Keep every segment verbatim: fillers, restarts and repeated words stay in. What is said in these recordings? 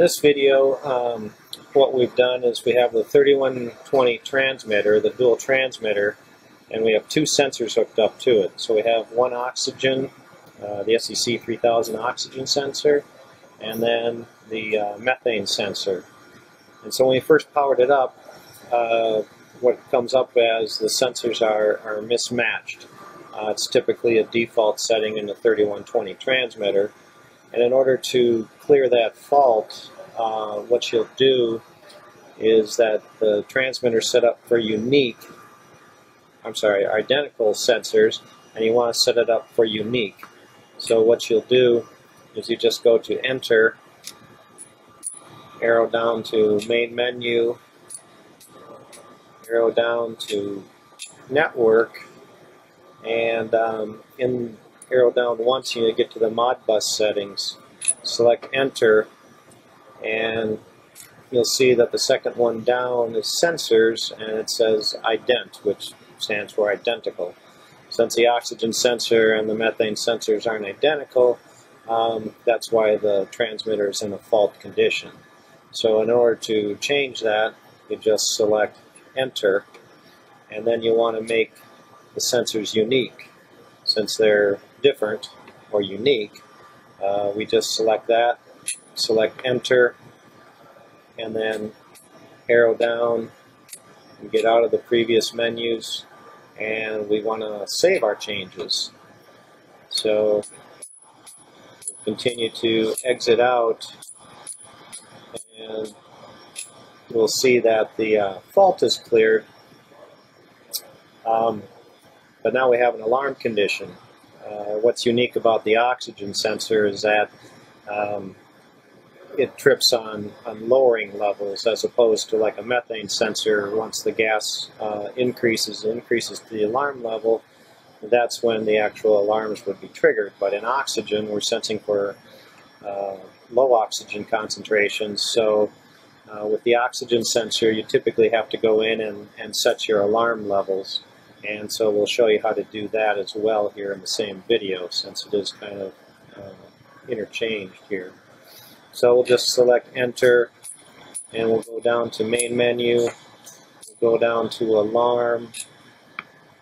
in this video, um, what we've done is we have the thirty-one twenty transmitter, the dual transmitter, and we have two sensors hooked up to it. So we have one oxygen, uh, the S E C three thousand oxygen sensor, and then the uh, methane sensor. And so when we first powered it up, uh, what comes up as the sensors are, are mismatched. Uh, it's typically a default setting in the thirty-one twenty transmitter. And in order to clear that fault, uh, what you'll do is that the transmitter is set up for unique, I'm sorry, identical sensors, and you want to set it up for unique. So what you'll do is you just go to Enter, arrow down to Main Menu, arrow down to Network, and um, in arrow down once you get to the Modbus settings. Select Enter, and you'll see that the second one down is Sensors, and it says ident, which stands for identical. Since the oxygen sensor and the methane sensors aren't identical, um, that's why the transmitter is in a fault condition. So in order to change that, you just select Enter, and then you want to make the sensors unique. Since they're different or unique, uh, we just select that, select Enter, and then arrow down and get out of the previous menus, and we want to save our changes. So continue to exit out, and we'll see that the uh, fault is cleared. Um, But now we have an alarm condition. Uh, what's unique about the oxygen sensor is that um, it trips on, on lowering levels, as opposed to like a methane sensor. Once the gas uh, increases, increases to the alarm level, that's when the actual alarms would be triggered. But in oxygen, we're sensing for uh, low oxygen concentrations. So uh, with the oxygen sensor, you typically have to go in and, and set your alarm levels. And so we'll show you how to do that as well here in the same video, since it is kind of uh, interchanged here. So we'll just select Enter, and we'll go down to Main Menu, we'll go down to Alarm,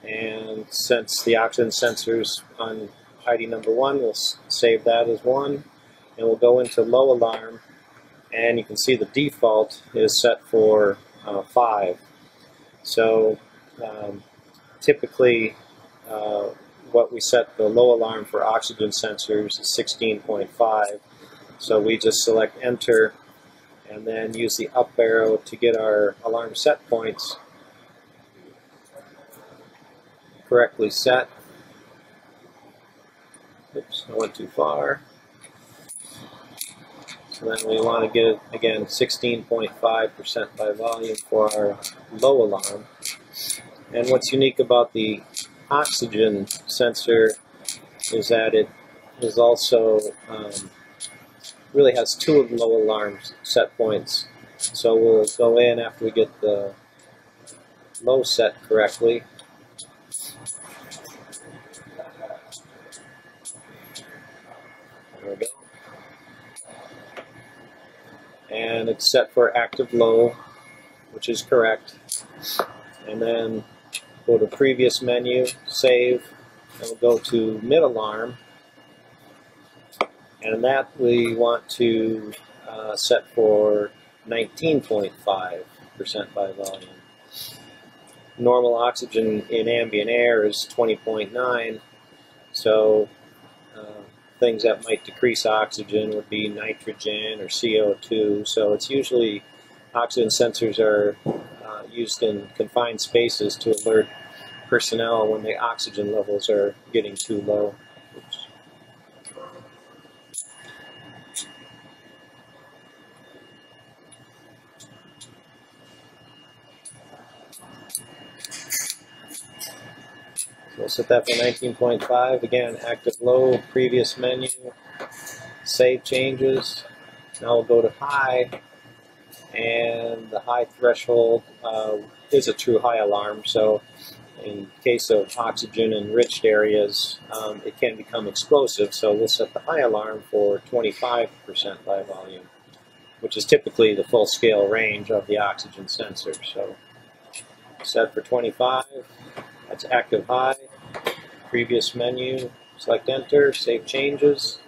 and since the oxygen sensor's on I D number one, we'll save that as one, and we'll go into Low Alarm, and you can see the default is set for uh, five. So um, typically, uh, what we set the low alarm for oxygen sensors is sixteen point five, so we just select Enter and then use the up arrow to get our alarm set points correctly set. Oops, I went too far. So then we want to get it again sixteen point five percent by volume for our low alarm. And what's unique about the oxygen sensor is that it is also um, really has two of the low alarm set points. So we'll go in after we get the low set correctly. There we go. And it's set for active low, which is correct. And then go to Previous Menu, Save, and we'll go to Mid Alarm, and that we want to uh, set for nineteen point five percent by volume. Normal oxygen in ambient air is twenty point nine, so uh, things that might decrease oxygen would be nitrogen or C O two, so it's usually oxygen sensors are Uh, used in confined spaces to alert personnel when the oxygen levels are getting too low. Oops. So we'll set that for nineteen point five. Again, active low, previous menu, save changes. Now we'll go to high. And the high threshold uh, is a true high alarm, so in case of oxygen enriched areas, um, it can become explosive, so we'll set the high alarm for twenty-five percent by volume. which is typically the full-scale range of the oxygen sensor. So set for twenty-five, that's active high, previous menu, select enter, save changes.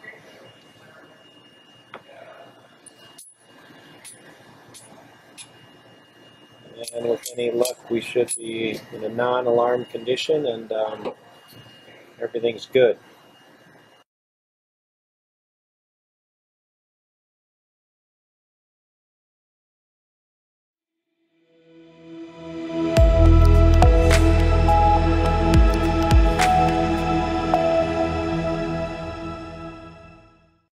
And with any luck, we should be in a non-alarm condition, and um, everything's good.